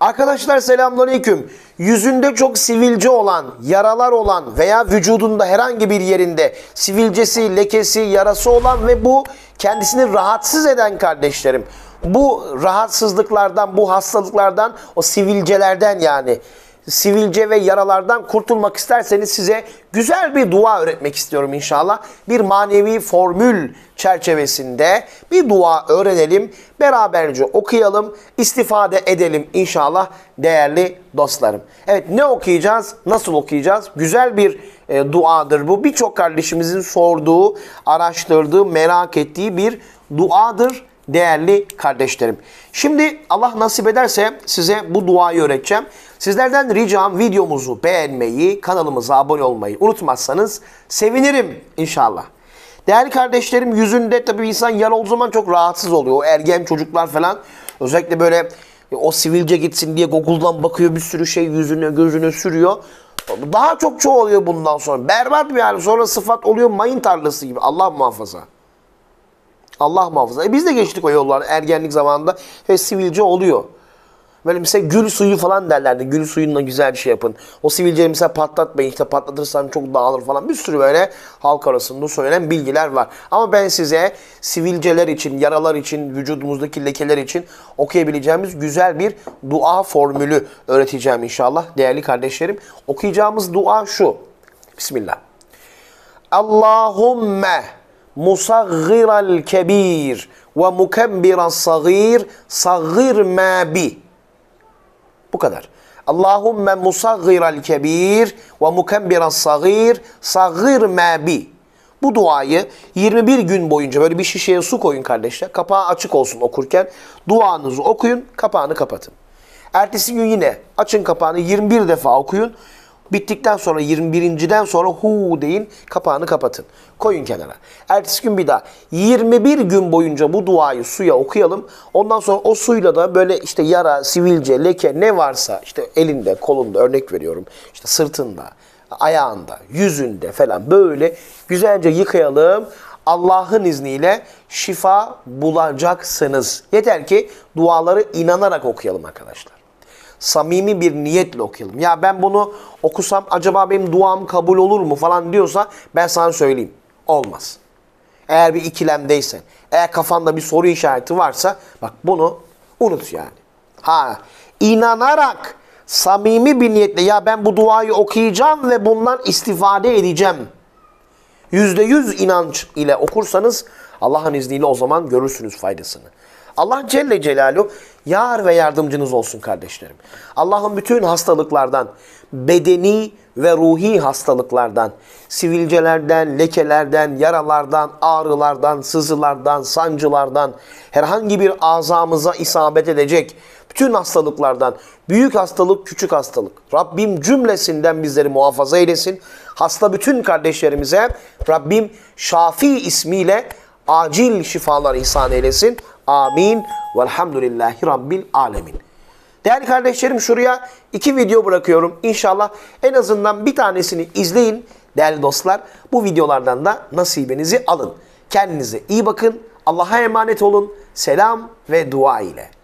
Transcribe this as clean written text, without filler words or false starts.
Arkadaşlar selamünaleyküm. Yüzünde çok sivilce olan, yaralar olan veya vücudunda herhangi bir yerinde sivilcesi, lekesi, yarası olan ve bu kendisini rahatsız eden kardeşlerim. Bu rahatsızlıklardan, bu hastalıklardan, o sivilcelerden yani sivilce ve yaralardan kurtulmak isterseniz size güzel bir dua öğretmek istiyorum inşallah. Bir manevi formül çerçevesinde bir dua öğrenelim. Beraberce okuyalım, istifade edelim inşallah değerli dostlarım. Evet, ne okuyacağız, nasıl okuyacağız? Güzel bir duadır bu. Birçok kardeşimizin sorduğu, araştırdığı, merak ettiği bir duadır değerli kardeşlerim. Şimdi Allah nasip ederse size bu duayı öğreteceğim. Sizlerden ricam videomuzu beğenmeyi, kanalımıza abone olmayı unutmazsanız sevinirim inşallah. Değerli kardeşlerim, yüzünde tabii insan yara olduğu zaman çok rahatsız oluyor. O ergen çocuklar falan özellikle böyle o sivilce gitsin diye Google'dan bakıyor, bir sürü şey yüzüne gözüne sürüyor. Daha çok çoğalıyor bundan sonra. Berbat bir hal, sonra sıfat oluyor mayın tarlası gibi. Allah muhafaza. Allah muhafaza. Biz de geçtik o yolları ergenlik zamanında ve sivilce oluyor. Böyle mesela gül suyu falan derlerdi. Gül suyunla güzel bir şey yapın. O sivilceyi mesela patlatmayın. İşte patlatırsan çok dağılır falan. Bir sürü böyle halk arasında söylenen bilgiler var. Ama ben size sivilceler için, yaralar için, vücudumuzdaki lekeler için okuyabileceğimiz güzel bir dua formülü öğreteceğim inşallah değerli kardeşlerim. Okuyacağımız dua şu. Bismillah. Allahümme musaggiral kebir ve mukembiras sagir saggir ma bi. Bu kadar. Allahümme musaggiral kebir ve mukembiras sagir saggir ma bi. Bu duayı 21 gün boyunca böyle bir şişeye su koyun kardeşler. Kapağı açık olsun okurken. Duanızı okuyun, kapağını kapatın. Ertesi gün yine açın kapağını, 21 defa okuyun. Bittikten sonra 21.'den sonra hu deyin, kapağını kapatın. Koyun kenara. Ertesi gün bir daha 21 gün boyunca bu duayı suya okuyalım. Ondan sonra o suyla da böyle işte yara, sivilce, leke ne varsa işte elinde, kolunda, örnek veriyorum. İşte sırtında, ayağında, yüzünde falan böyle güzelce yıkayalım. Allah'ın izniyle şifa bulacaksınız. Yeter ki duaları inanarak okuyalım arkadaşlar. Samimi bir niyetle okuyalım. Ya ben bunu okusam acaba benim duam kabul olur mu falan diyorsa ben sana söyleyeyim. Olmaz. Eğer bir ikilemdeysen, eğer kafanda bir soru işareti varsa bak bunu unut yani. Ha, inanarak samimi bir niyetle ya ben bu duayı okuyacağım ve bundan istifade edeceğim. %100 inanç ile okursanız Allah'ın izniyle o zaman görürsünüz faydasını. Allah Celle Celaluhu yar ve yardımcınız olsun kardeşlerim. Allah'ın bütün hastalıklardan, bedeni ve ruhi hastalıklardan, sivilcelerden, lekelerden, yaralardan, ağrılardan, sızılardan, sancılardan, herhangi bir azamıza isabet edecek bütün hastalıklardan, büyük hastalık, küçük hastalık. Rabbim cümlesinden bizleri muhafaza eylesin. Hasta bütün kardeşlerimize Rabbim Şafi ismiyle acil şifalar ihsan eylesin. Amin. Velhamdülillahi Rabbil alemin. Değerli kardeşlerim, şuraya 2 video bırakıyorum. İnşallah en azından bir tanesini izleyin. Değerli dostlar, bu videolardan da nasibinizi alın. Kendinize iyi bakın. Allah'a emanet olun. Selam ve dua ile.